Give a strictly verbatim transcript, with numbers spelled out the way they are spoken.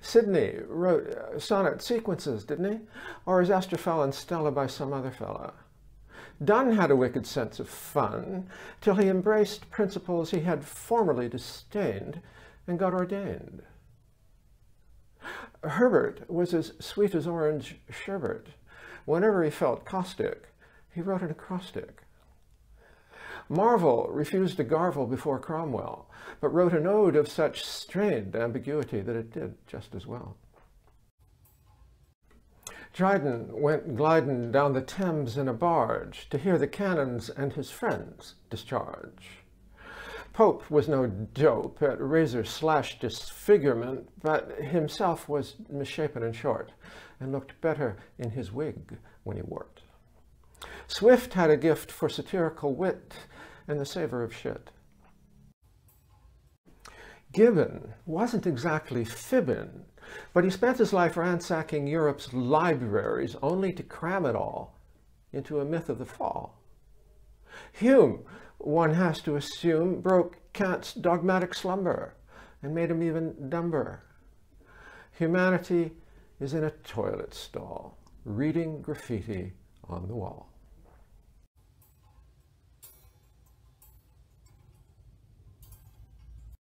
Sidney wrote uh, sonnet sequences, didn't he? Or is Astrophalan's Stella by some other fellow? Donne had a wicked sense of fun till he embraced principles he had formerly disdained and got ordained. Herbert was as sweet as orange sherbet. Whenever he felt caustic, he wrote an acrostic. Marvell refused to gargle before Cromwell, but wrote an ode of such strained ambiguity that it did just as well. Dryden went gliding down the Thames in a barge to hear the cannons and his friends discharge. Pope was no dope at razor-slash disfigurement, but himself was misshapen and short, and looked better in his wig when he wore it. Swift had a gift for satirical wit and the savor of shit. Gibbon wasn't exactly fibbing, but he spent his life ransacking Europe's libraries only to cram it all into a myth of the fall. Hume, one has to assume, broke Kant's dogmatic slumber and made him even dumber. Humanity is in a toilet stall, reading graffiti on the wall.